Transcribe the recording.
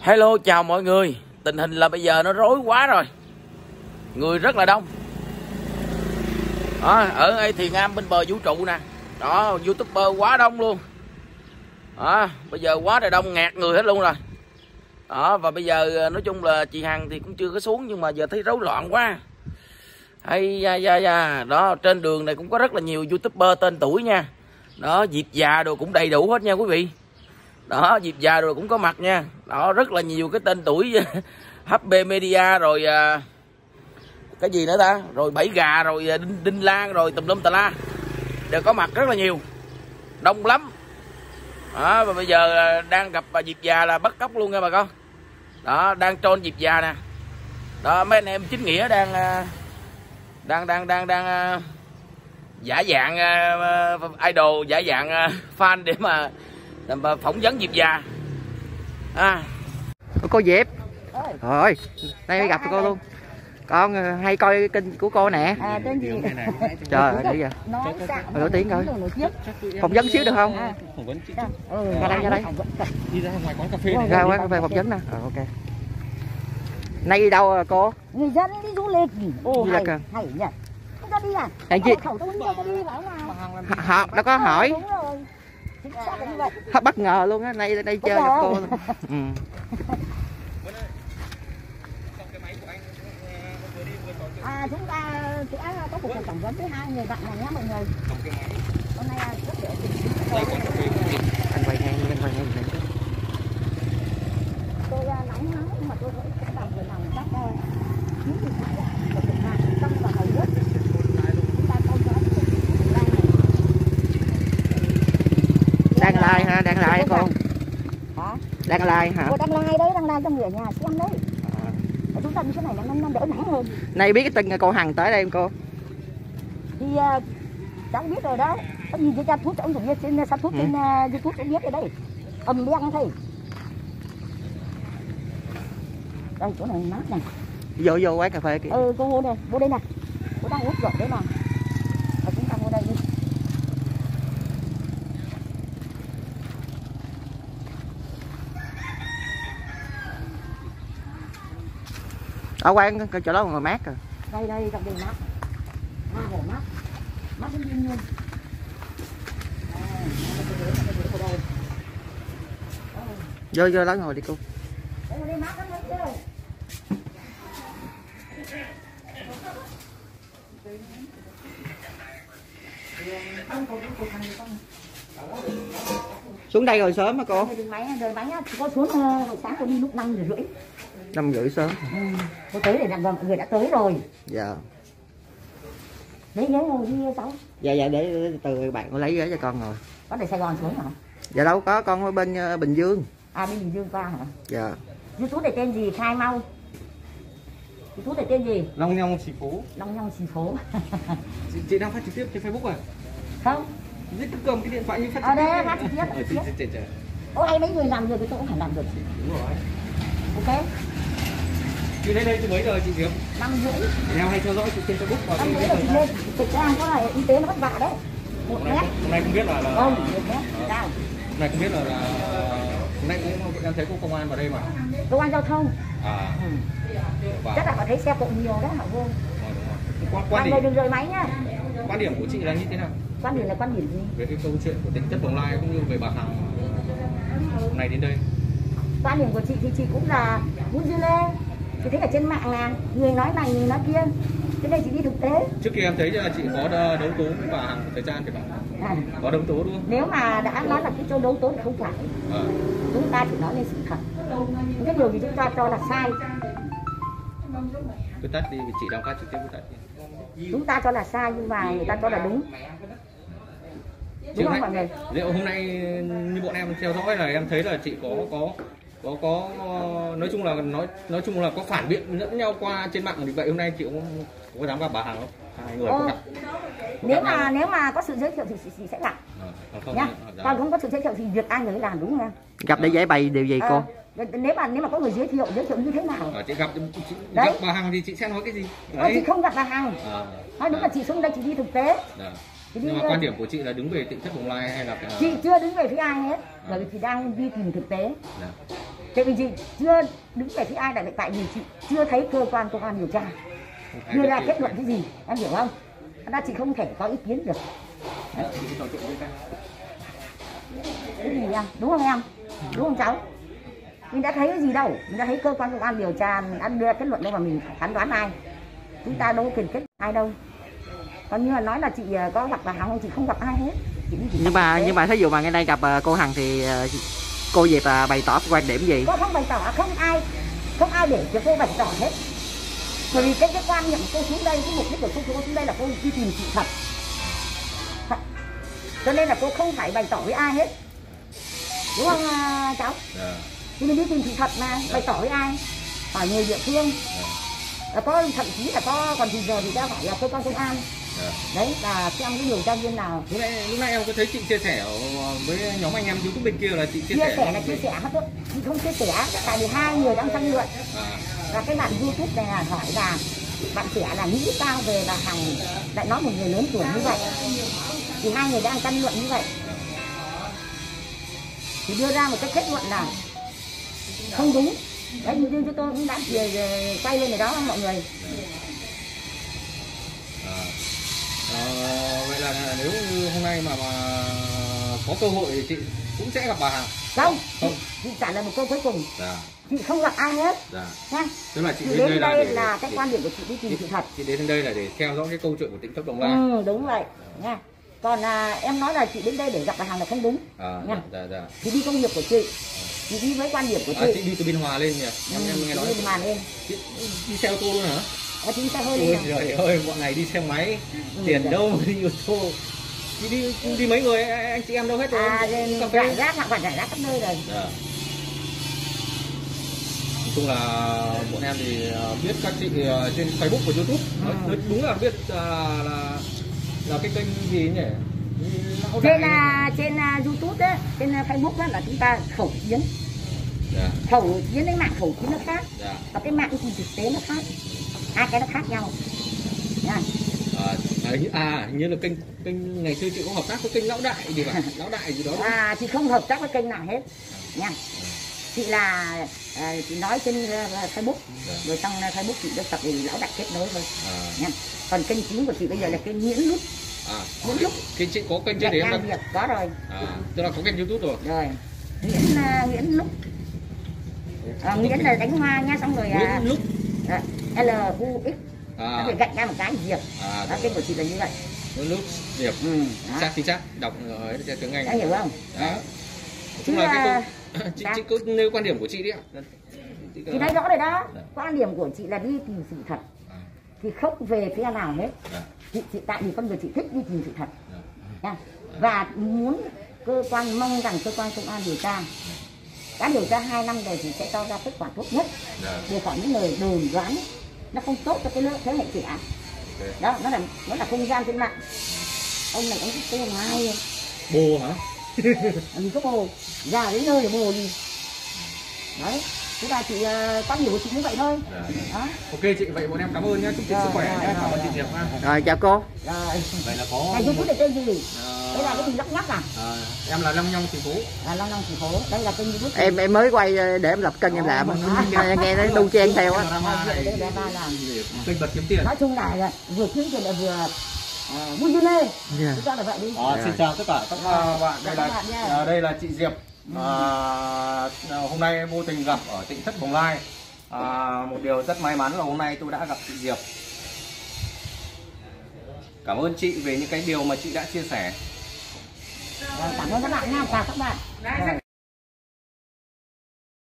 Hello, chào mọi người. Tình hình là bây giờ nó rối quá rồi, người rất là đông đó, ở Thiền Am Bên Bờ Vũ Trụ nè đó, youtuber quá đông luôn đó, bây giờ quá trời đông, ngạt người hết luôn rồi đó. Và bây giờ nói chung là chị Hằng thì cũng chưa có xuống, nhưng mà giờ thấy rối loạn quá. Ây da da da. Đó, trên đường này cũng có rất là nhiều youtuber tên tuổi nha. Đó, Diệp Già đồ cũng đầy đủ hết nha quý vị. Đó, Diệp Già rồi cũng có mặt nha. Đó, rất là nhiều cái tên tuổi HP Media rồi cái gì nữa ta, rồi Bảy Gà rồi Đinh Lan rồi Tùm Lum Tà La đều có mặt, rất là nhiều, đông lắm. Đó, và bây giờ đang gặp Diệp Già là bắt cóc luôn nha bà con. Đó, đang troll Diệp Già nè. Đó, mấy anh em chính nghĩa đang giả dạng idol, giả dạng fan để mà làm phỏng vấn Diệp Già. Cô Diệp rồi, nay mới gặp cô luôn. Con hay coi kênh của cô nè. Tên gì? Trời ơi, vậy nổi tiếng rồi. Phỏng vấn xíu được không? Ra đây đi, ra ngoài quán cà phê, ra quán cà phê phỏng vấn nè. Ok, nay đi đâu cô? Người dân đi du lịch. Du lịch à? Hay nhỉ, nó có hỏi. Bất ngờ luôn á, nay đây chơi gặp cô. Chúng ta có cuộc phỏng vấn với hai người bạn này nhé mọi người. Hôm nay rất dễ tìm. Anh quay ngang, Tôi nóng lắm mà tôi vẫn sẽ làm vừa lòng các cô. Những người bạn của Việt Nam trong và hầu hết. Đang lai ha, đang lai con. Hả? Đang lai hả? Cô đang lai đấy, đang lai trong người nhà xem đấy. Chúng ta như thế này nó đỡ nản hơn. Này biết cái tình cô Hằng tới đây không cô? Thì cháu biết rồi đó. Có gì với cha thuốc ông cũng biết trên sao thuốc trên YouTube cũng biết rồi đấy. Âm đen thôi. Đây chỗ này mát này. Vô quán cà phê kìa. Cô vô đây, nè. Cô đang uống rượu đấy mà. Chúng ta vô đây đi. Ở quán chỗ đó ngồi mát rồi. Đây đây, trong đây mát. Hoa hồ mát. Mát đến điên luôn. Vô đó ngồi đi cô. Đây mát lắm đấy chứ. Xuống đây rồi sớm hả cô? Đời máy á, cô xuống hồi sáng cô đi lúc 5 giờ rưỡi. 5 rưỡi sớm. Cô tới để dặn dò mọi người đã tới rồi. Dạ. Lấy ghế ngồi đi cháu. Dạ dạ, để từ bạn cô lấy ghế cho con ngồi. Có từ Sài Gòn xuống hả? Dạ đâu có, con ở bên Bình Dương. À bên Bình Dương qua hả? Dạ. YouTube này tên gì khai mau? YouTube này tên gì? Long Nhong Xì Phố. Long Nhong Xì Phố. Chị đang phát trực tiếp trên Facebook à? Không. Chị cứ cầm cái điện thoại như phát trực tiếp. Đây phát trực tiếp. Hay mấy người làm rồi thì tôi cũng phải làm rồi. Đúng rồi. Ok. Chị đến đây từ mấy giờ chị Diệp? 5 rưỡi. Em hay theo dõi trên Facebook và trên Twitter. 5 rưỡi rồi chị lên. Đang có là y tế nó vất vả đấy. 1 mét. Hôm nay không biết là. Không. 1 mét. Sao? Hôm nay không biết là. Hôm nay cũng em thấy cô công an vào đây mà. Công an giao thông. À. Chắc là họ thấy xe cộ nhiều đấy họ vô. Quan điểm. Đừng rời máy nhá. Quan điểm của chị là như thế nào? Quan điểm là quan điểm gì? Về cái câu chuyện của Tịnh Thất Bồng Lai cũng như về bà Hằng hôm nay đến đây. Quan điểm của chị thì chị cũng là muốn dư lê. Chị thấy ở trên mạng là người nói này người nói kia, thế nên chị đi thực tế. Trước kia em thấy là chị có đấu tố với bà Hằng thời gian thì bảo có đấu tố đúng không? Nếu mà đã nói là cái chỗ đấu tố thì không phải. Chúng ta chỉ nói lên sự thật. Những cái điều gì chúng ta cho là sai. Cứ tắt đi, chị đang phát trực tiếp tắt đi. Chúng ta cho là sai nhưng mà người ta cho là đúng. Đúng không mọi người? Liệu hôm nay như bọn em theo dõi là em thấy là chị có nói chung là có phản biện lẫn nhau qua trên mạng, vì vậy hôm nay chị cũng có dám gặp bà Hằng không? Hai người có gặp. Nếu mà có sự giới thiệu thì chị sẽ gặp. Nhá. Còn không có sự giới thiệu thì việc ai người làm đúng không? Gặp để giải bày điều gì cô? Nếu mà có người giới thiệu như thế nào? Chị gặp bà Hằng thì chị sẽ nói cái gì? Chị không gặp bà Hằng. Nói đúng là chị xuống đây chị đi thực tế. Nhưng mà quan điểm của chị là đứng về Tịnh Thất Bồng Lai hay là? Chị chưa đứng về phía ai hết, bởi vì chị đang đi tìm thực tế. Tại vì chị chưa đứng về phía ai, là tại vì chị chưa thấy cơ quan điều tra đưa ra kết luận cái gì, em hiểu không? Đó, chị không thể có ý kiến được. Cái gì em? Đúng không em? Đúng không cháu? Mình đã thấy cái gì đâu, mình đã thấy cơ quan công an điều tra, mình đã đưa ra kết luận đâu mà mình phán đoán ai. Chúng ta đâu có quyền kết ai đâu. Còn như là nói là chị có gặp bà Hằng không, chị không gặp ai hết. Nhưng mà thí dụ mà ngày nay gặp cô Hằng thì cô Diệp bày tỏ quan điểm gì? Cô không bày tỏ, không ai để cho cô bày tỏ hết. Bởi vì cái quan niệm cô xuống đây, cái mục đích của cô xuống đây là cô đi tìm sự thật. Cho nên là cô không phải bày tỏ với ai hết. Đúng không cháu? Thì mình đi tìm sự thật mà, bày tỏ với ai? Hỏi người địa phương. Có thậm chí là có, còn thì giờ thì đã phải là cơ quan công an. Đấy là xem cái điều tra viên nào. Lúc nãy em có thấy chị chia sẻ với nhóm anh em YouTube bên kia là chị chia sẻ là chia sẻ hết đó. Chị không chia sẻ, tại vì hai người đang tranh luận. Và cái bạn YouTube này là hỏi là bạn trẻ là nghĩ sao về bà Hằng lại nói một người lớn tuổi như vậy. Thì hai người đang tranh luận như vậy thì đưa ra một cái kết luận là không đúng. Đấy, như chúng tôi cũng đã quay lên ở đó mọi người. Vậy là nếu như hôm nay mà có cơ hội chị cũng sẽ gặp bà Hằng. Không. Chị trả lời một câu cuối cùng. Chị không gặp ai hết. Tức là chị đến đây là cái quan điểm của chị đi tìm sự thật. Chị đến đây là để theo dõi cái câu chuyện của Tịnh Thất Đồng Nai. Ừ, đúng vậy. Nha. Còn em nói là chị đến đây để gặp bà Hằng là không đúng. Chị đi công việc của chị. Chị đi với quan điểm của chị. Chị đi từ Bình Hòa lên nhỉ? Em nghe nói. Bình Hòa lên. Chị đi xe ô tô luôn hả? Chị đi xe hơi đi. Trời ơi, bọn này đi xe máy, tiền đâu mà đi ô tô. Chị đi mấy người, anh chị em đâu hết rồi. Rải rác, hoặc là rải rác khắp nơi rồi. Nói chung là bọn em thì biết các chị trên Facebook và YouTube. Đúng là biết là cái kênh gì nhỉ? Trên YouTube ấy, trên Facebook ấy, là chúng ta khẩu chiến. Khẩu chiến với mạng khẩu chiến nó khác. Và cái mạng thì thực tế nó khác. Hai cái nó khác nhau. Như là kênh ngày xưa chị có hợp tác với kênh Lão Đại gì vậy? Lão Đại gì đó. Chị không hợp tác với kênh nào hết. Nha. Chị là chị nói trên Facebook. Rồi xong Facebook chị đã tập thì Lão Đại kết nối thôi. Nha. Còn kênh chính của chị bây giờ là kênh Nguyễn Lúc. Nguyễn Lúc. Kênh chị có kênh trên đấy không? Có rồi. Tức là có kênh YouTube rồi. Rồi. Nguyễn Lúc. Nguyễn là đánh hoa nha, xong rồi Nguyễn Lúc. L-U-X. Nó phải gạch ra một cái Diệp. Tên của chị là như vậy. Nguyễn Lúc Diệp. Chắc chính xác. Đọc ở tiếng Anh. Đã hiểu không? Đó. Chứ là chị cứ nêu quan điểm của chị đi ạ. Chị nói rõ rồi đó. Quan điểm của chị là đi tìm sự thật. Thì không về phía nào hết. Chị tại vì con người chị thích đi tìm sự thật. Và muốn cơ quan, mong rằng cơ quan công an điều tra. Đã điều tra 2 năm rồi thì sẽ cho ra kết quả tốt nhất. Để khỏi những lời đồn đoán nó không tốt cho cái lớp thế hệ trẻ. Đó, nó là không gian trên mạng. Ông này ông thích cái ai bồ hả? Mình có bồ, già đến nơi là bồ gì. Đấy, chúng ta chỉ quan điểm của chị như vậy thôi. Đó. Ok chị, vậy bọn em cảm ơn nhé, chúc chị sức khỏe nhé, cảm ơn chị Diệp ha. Rồi chào cô. Rồi. Vậy là có. Này YouTube để tên gì? Đây là cái kênh Lóc Nhóc à? Em là Long Nhong thành phố. Long Nhong thành phố. Đây là kênh YouTube. Em mới quay để em lập kênh em làm. Nghe nó đu chen theo á. Kênh bật kiếm tiền. Nói chung là vừa kiếm tiền lại vừa vui vui lên. Chúng ta là vậy đi. Xin chào tất cả các bạn. Đây là chị Diệp. Hôm nay em vô tình gặp ở Tịnh Thất Bồng Lai. Một điều rất may mắn là hôm nay tôi đã gặp chị Diệp. Cảm ơn chị về những cái điều mà chị đã chia sẻ. Cảm ơn các bạn nha, chào các bạn.